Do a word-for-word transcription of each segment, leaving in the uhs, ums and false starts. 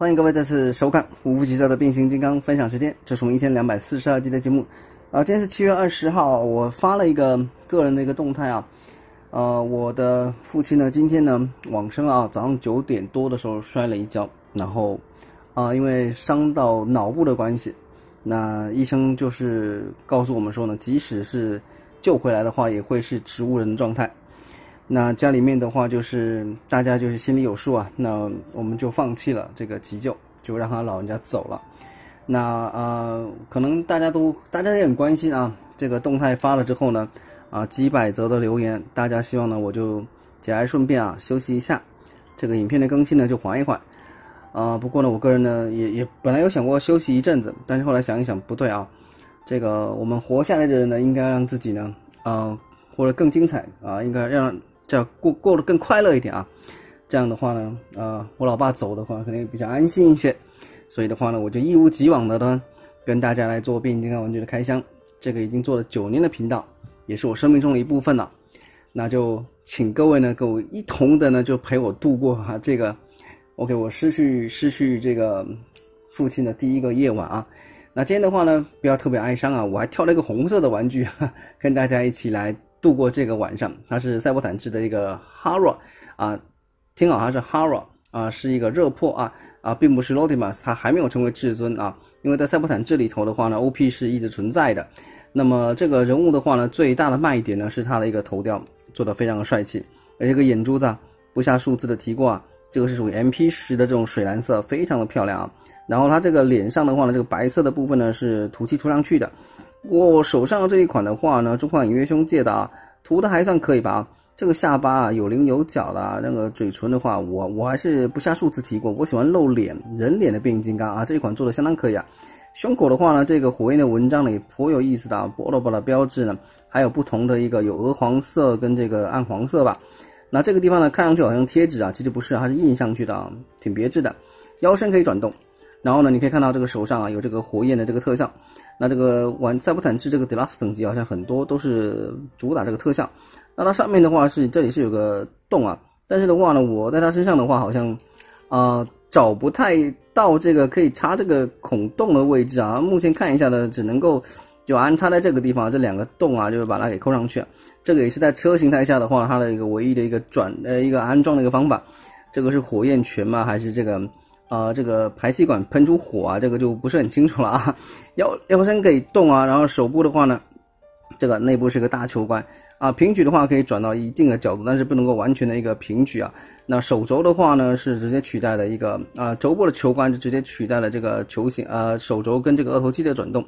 欢迎各位再次收看无复习校的变形金刚分享时间，这是我们一千两百四十二集的节目。啊、呃，今天是七月二十号，我发了一个个人的一个动态啊。呃，我的父亲呢，今天呢往生了啊，早上九点多的时候摔了一跤，然后啊、呃，因为伤到脑部的关系，那医生就是告诉我们说呢，即使是救回来的话，也会是植物人的状态。那家里面的话就是大家就是心里有数啊，那我们就放弃了这个急救，就让他老人家走了。那呃，可能大家都大家也很关心啊，这个动态发了之后呢，啊、呃、几百则的留言，大家希望呢我就节哀顺变啊，休息一下，这个影片的更新呢就缓一缓。啊、呃，不过呢我个人呢也也本来有想过休息一阵子，但是后来想一想不对啊，这个我们活下来的人呢应该让自己呢啊、呃、活得更精彩啊、呃，应该让这样过过得更快乐一点啊，这样的话呢，呃，我老爸走的话肯定比较安心一些，所以的话呢，我就一如既往的呢，跟大家来做变形金刚玩具的开箱，这个已经做了九年的频道，也是我生命中的一部分了。那就请各位呢，跟我一同的呢，就陪我度过哈、啊、这个 ，OK， 我失去失去这个父亲的第一个夜晚啊。那今天的话呢，不要特别哀伤啊，我还挑了一个红色的玩具，跟大家一起来度过这个晚上。它是赛博坦制的一个 Haro 啊，听好，它是 Haro 啊，是一个热破啊啊，并不是 Rodimus， 它还没有成为至尊啊，因为在赛博坦制里头的话呢 ，O P 是一直存在的。那么这个人物的话呢，最大的卖点呢是它的一个头雕做得非常的帅气，而这个眼珠子、啊、不下数字的提过啊，这个是属于 M P 十 的这种水蓝色，非常的漂亮啊。然后它这个脸上的话呢，这个白色的部分呢是涂漆涂上去的。我手上这一款的话呢，中华影乐兄借的啊，涂的还算可以吧。这个下巴啊有棱有角的、啊，那个嘴唇的话，我我还是不下数字提过。我喜欢露脸人脸的变形金刚啊，这一款做的相当可以啊。胸口的话呢，这个火焰的文章呢也颇有意思的啊，波罗波的标志呢，还有不同的一个有鹅黄色跟这个暗黄色吧。那这个地方呢，看上去好像贴纸啊，其实不是、啊，它是印上去的、啊，挺别致的。腰身可以转动，然后呢，你可以看到这个手上啊有这个火焰的这个特效。那这个玩赛博坦制这个 Deluxe 等级好像很多都是主打这个特效，那它上面的话是这里是有个洞啊，但是的话呢，我在它身上的话好像，啊、呃、找不太到这个可以插这个孔洞的位置啊，目前看一下呢，只能够就安插在这个地方，这两个洞啊，就是把它给扣上去、啊。这个也是在车形态下的话，它的一个唯一的一个转呃一个安装的一个方法，这个是火焰拳吗？还是这个？啊、呃，这个排气管喷出火啊，这个就不是很清楚了啊。腰腰身可以动啊，然后手部的话呢，这个内部是个大球关啊。平举的话可以转到一定的角度，但是不能够完全的一个平举啊。那手肘的话呢，是直接取代了一个啊，肘部的球关就直接取代了这个球形啊，手肘跟这个二头肌的转动。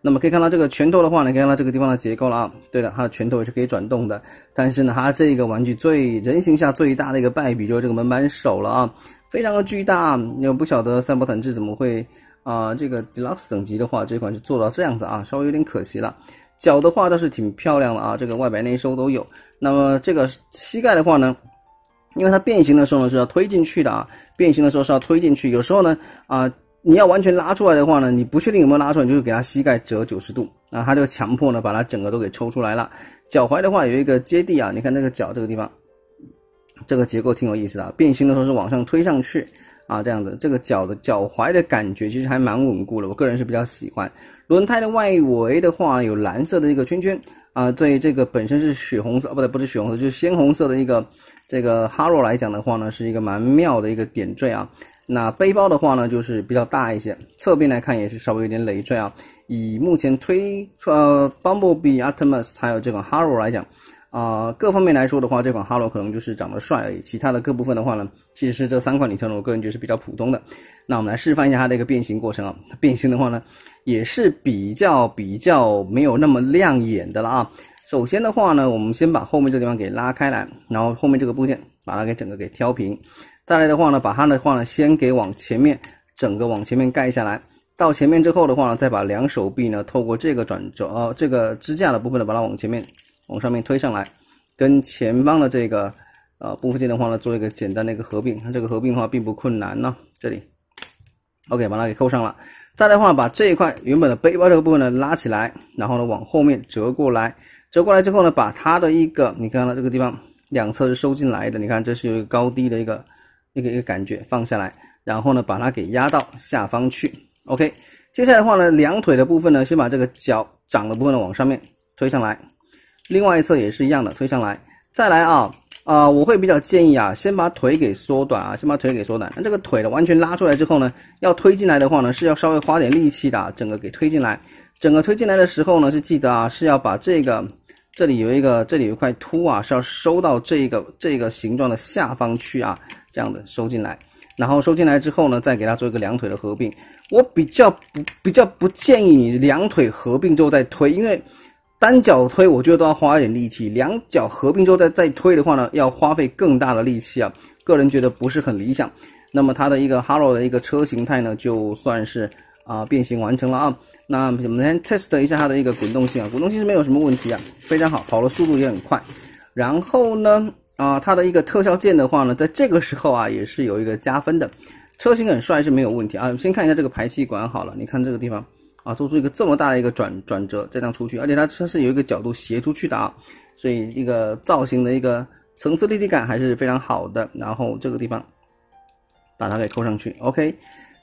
那么可以看到这个拳头的话呢，可以看到这个地方的结构了啊。对的，它的拳头也是可以转动的。但是呢，它这个玩具最人形下最大的一个败笔就是这个门板手了啊。非常的巨大，也不晓得赛博坦制怎么会啊、呃，这个 Deluxe 等级的话，这款就做到这样子啊，稍微有点可惜了。脚的话倒是挺漂亮的啊，这个外白内收都有。那么这个膝盖的话呢，因为它变形的时候呢是要推进去的啊，变形的时候是要推进去，有时候呢啊、呃，你要完全拉出来的话呢，你不确定有没有拉出来，你就是给它膝盖折九十度啊，它就强迫呢把它整个都给抽出来了。脚踝的话有一个接地啊，你看这个脚这个地方。这个结构挺有意思的、啊，变形的时候是往上推上去啊，这样子，这个脚的脚踝的感觉其实还蛮稳固的，我个人是比较喜欢。轮胎的外围的话有蓝色的一个圈圈啊，对这个本身是血红色，不对，不是血红色，就是鲜红色的一个这个 Haro 来讲的话呢，是一个蛮妙的一个点缀啊。那背包的话呢，就是比较大一些，侧边来看也是稍微有点累赘啊。以目前推呃 Bumblebee、Optimus 还有这个 Haro 来讲。啊、呃，各方面来说的话，这款 Haro 可能就是长得帅而已，其他的各部分的话呢，其实是这三款里头呢，我个人觉得是比较普通的。那我们来示范一下它的一个变形过程啊，变形的话呢，也是比较比较没有那么亮眼的了啊。首先的话呢，我们先把后面这地方给拉开来，然后后面这个部件把它给整个给挑平，再来的话呢，把它的话呢先给往前面整个往前面盖下来。到前面之后的话呢，再把两手臂呢透过这个转轴呃这个支架的部分呢，把它往前面。往上面推上来，跟前方的这个呃部分件的话呢，做一个简单的一个合并。这个合并的话并不困难呢、啊。这里 ，OK， 把它给扣上了。再来的话，把这一块原本的背包这个部分呢拉起来，然后呢往后面折过来。折过来之后呢，把它的一个你看到这个地方两侧是收进来的，你看这是有一个高低的一个一个一个感觉，放下来。然后呢把它给压到下方去。OK， 接下来的话呢，两腿的部分呢，先把这个脚掌的部分呢往上面推上来，另外一侧也是一样的推上来。再来啊啊、呃，我会比较建议啊，先把腿给缩短啊，先把腿给缩短。那这个腿呢完全拉出来之后呢，要推进来的话呢，是要稍微花点力气的、啊，整个给推进来。整个推进来的时候呢，是记得啊，是要把这个。 这里有一个，这里有一块凸啊，是要收到这个这个形状的下方去啊，这样子收进来，然后收进来之后呢，再给它做一个两腿的合并。我比较不比较不建议你两腿合并之后再推，因为单脚推我觉得都要花一点力气，两脚合并之后再再推的话呢，要花费更大的力气啊，个人觉得不是很理想。那么它的一个 Haro 的一个车形态呢，就算是。 啊，变形完成了啊！那我们先 test 一下它的一个滚动性啊，滚动性是没有什么问题啊，非常好，跑的速度也很快。然后呢，啊，它的一个特效键的话呢，在这个时候啊，也是有一个加分的。车型很帅是没有问题啊。先看一下这个排气管好了，你看这个地方啊，做出一个这么大的一个转转折，再这样出去，而且它车是有一个角度斜出去的啊，所以一个造型的一个层次立体感还是非常好的。然后这个地方把它给扣上去 ，OK。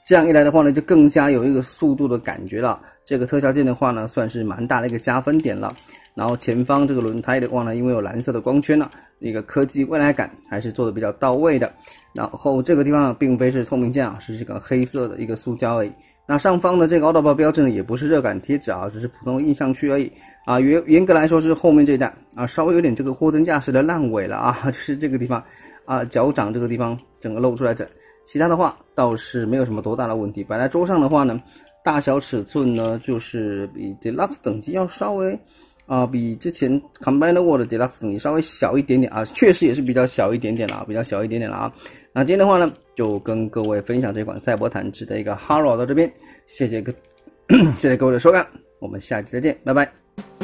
这样一来的话呢，就更加有一个速度的感觉了。这个特效键的话呢，算是蛮大的一个加分点了。然后前方这个轮胎的话呢，因为有蓝色的光圈了、啊，一个科技未来感还是做的比较到位的。然后这个地方并非是透明件啊，是这个黑色的一个塑胶而已。那上方的这个 Autobot 标志呢，也不是热感贴纸啊，只是普通印上去而已啊。严严格来说是后面这一代啊，稍微有点这个货真价实的烂尾了啊，就是这个地方啊，脚掌这个地方整个露出来的。 其他的话倒是没有什么多大的问题，摆在桌上的话呢，大小尺寸呢就是比 Deluxe 等级要稍微啊、呃，比之前 Combined World Deluxe 等级稍微小一点点啊，确实也是比较小一点点了啊，比较小一点点了啊。那今天的话呢，就跟各位分享这款赛博坦之的一个 Haro 到这边，谢谢各谢谢各位的收看，我们下期再见，拜拜。